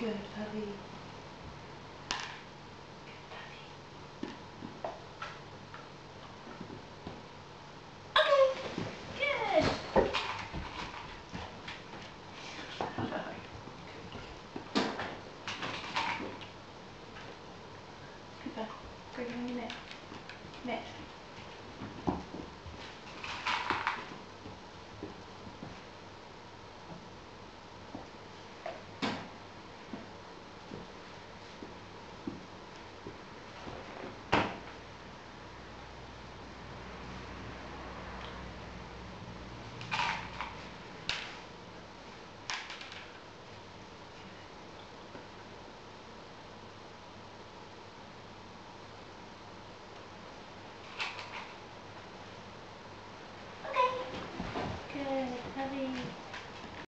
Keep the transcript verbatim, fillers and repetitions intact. Good, hurry.